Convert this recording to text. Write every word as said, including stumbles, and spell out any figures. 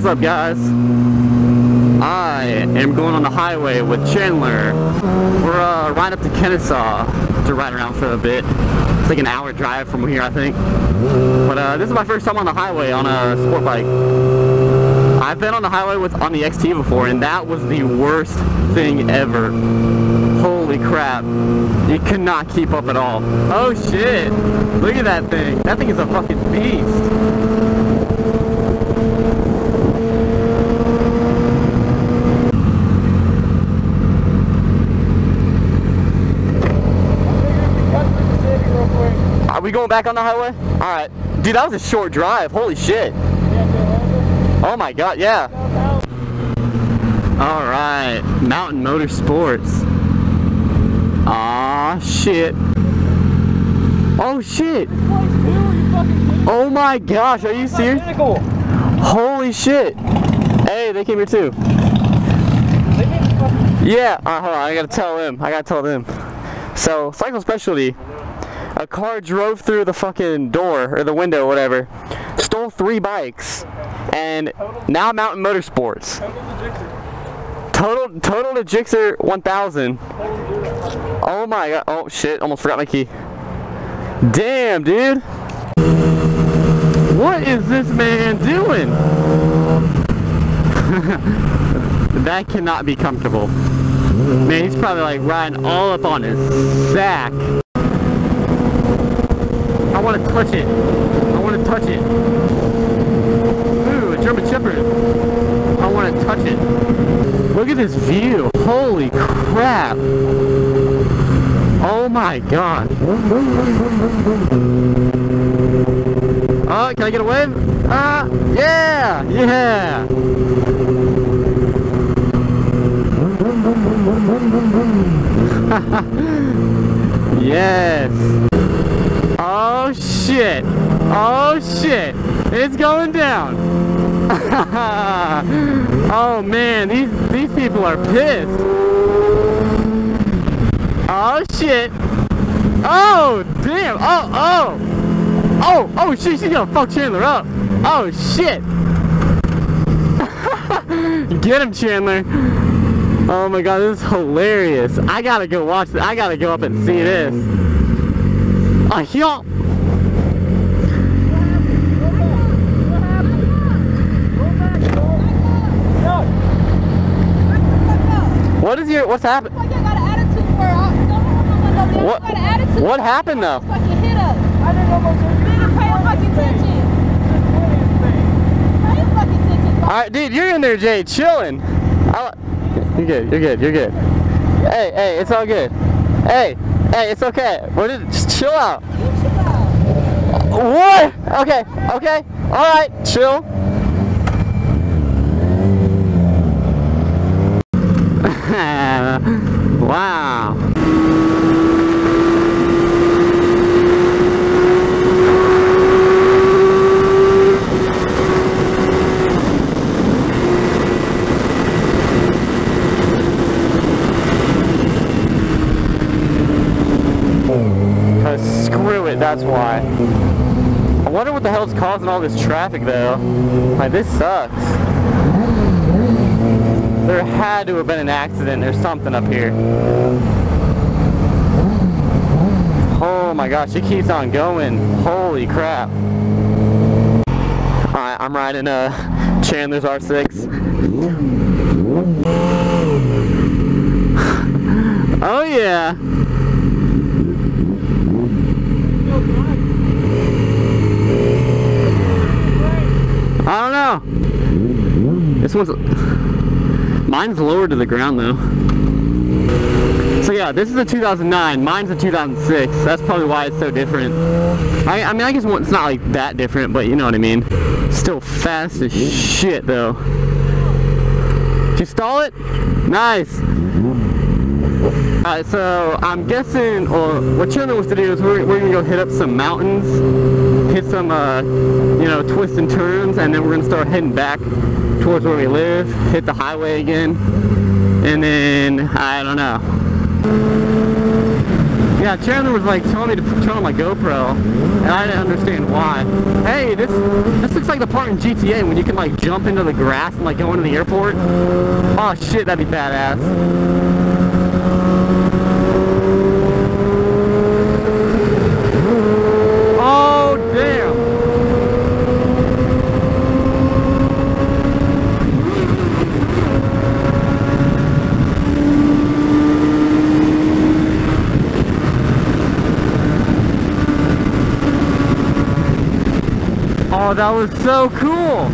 What's up, guys? I am going on the highway with Chandler. We're uh, right up to Kennesaw to ride around for a bit. It's like an hour drive from here, I think. But uh, this is my first time on the highway on a sport bike. I've been on the highway with on the X T before, and that was the worst thing ever. Holy crap. You could not keep up at all. Oh shit. Look at that thing. That thing is a fucking beast. Are we going back on the highway? Alright. Dude, that was a short drive. Holy shit. Oh my god, yeah. Alright. Mountain Motorsports. Aw, shit. Oh shit. Oh my gosh, are you serious? Holy shit. Hey, they came here too. Yeah, uh, hold on, I gotta tell them. I gotta tell them. So, Cycle Specialty. A car drove through the fucking door, or the window, or whatever, stole three bikes, and now Mountain Motorsports. Total total to Gixxer one thousand. Oh my god, oh shit, almost forgot my key. Damn, dude. What is this man doing? That cannot be comfortable. Man, he's probably like riding all up on his sack. I want to touch it. I want to touch it. Ooh, a German Shepherd. I want to touch it. Look at this view. Holy crap. Oh my god. Uh, can I get a wave? Uh, yeah! Yeah! Yes! Oh shit! Oh shit! It's going down! Oh man, these these people are pissed! Oh shit! Oh damn! Oh oh! Oh oh shit! She's gonna fuck Chandler up! Oh shit! Get him, Chandler! Oh my god, this is hilarious! I gotta go watch this. I gotta go up and see this. I hear. What happened? What happened? What happened? What is your what's happened? Like I got an attitude for her. What got an attitude. What happened though? Fucking hit us. I didn't almost fucking attention. Pay fucking attention. Alright dude, you're in there, Jay, chilling. I, you're good, you're good, you're good. Hey, hey, it's all good. Hey. Hey, it's okay. What is, just chill out. You chill out. What? Okay, okay. Alright, chill. Wow. That's why. I wonder what the hell's causing all this traffic though. Like, this sucks. There had to have been an accident or something up here. Oh my gosh, it keeps on going. Holy crap. Alright, I'm riding uh, Chandler's R six. Oh yeah. I don't know. This one's... Mine's lower to the ground, though. So yeah, this is a two thousand nine. Mine's a two thousand six. That's probably why it's so different. I, I mean, I guess it's not like that different, but you know what I mean. Still fast as shit, though. Did you stall it? Nice. Alright, so I'm guessing, or what Chandler wants to do is we're, we're going to go hit up some mountains, hit some, uh, you know, twists and turns, and then we're going to start heading back towards where we live, hit the highway again, and then, I don't know. Yeah, Chandler was like telling me to turn on my GoPro, and I didn't understand why. Hey, this this looks like the part in G T A when you can like jump into the grass and like go into the airport. Oh shit, that'd be badass. Oh, that was so cool!